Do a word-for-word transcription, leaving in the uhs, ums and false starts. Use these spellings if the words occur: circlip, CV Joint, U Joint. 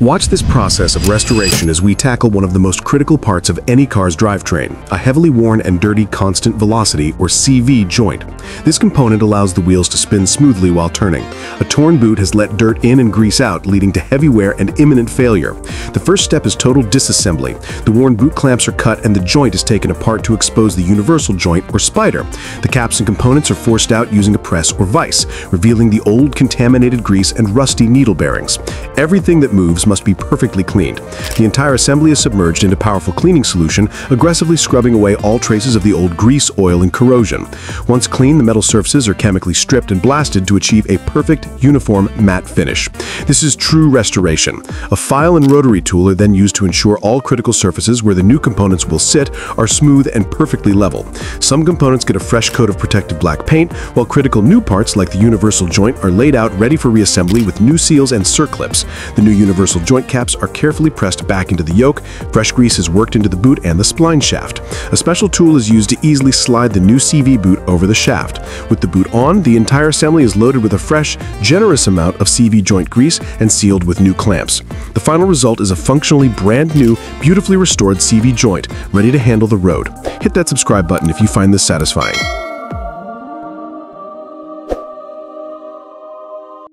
Watch this process of restoration as we tackle one of the most critical parts of any car's drivetrain, a heavily worn and dirty constant velocity or C V joint. This component allows the wheels to spin smoothly while turning. A torn boot has let dirt in and grease out, leading to heavy wear and imminent failure. The first step is total disassembly. The worn boot clamps are cut and the joint is taken apart to expose the universal joint or spider. The caps and components are forced out using a press or vise, revealing the old contaminated grease and rusty needle bearings. Everything that moves must be perfectly cleaned. The entire assembly is submerged into powerful cleaning solution, aggressively scrubbing away all traces of the old grease, oil, and corrosion. Once clean, the metal surfaces are chemically stripped and blasted to achieve a perfect, uniform, matte finish. This is true restoration. A file and rotary tool are then used to ensure all critical surfaces where the new components will sit are smooth and perfectly level. Some components get a fresh coat of protective black paint, while critical new parts like the universal joint are laid out ready for reassembly with new seals and circlips. The new universal joint caps are carefully pressed back into the yoke, fresh grease is worked into the boot and the spline shaft. A special tool is used to easily slide the new C V boot over the shaft. With the boot on, the entire assembly is loaded with a fresh, generous amount of C V joint grease and sealed with new clamps. The final result is a functionally brand new, beautifully restored C V joint, ready to handle the road. Hit that subscribe button if you find this satisfying.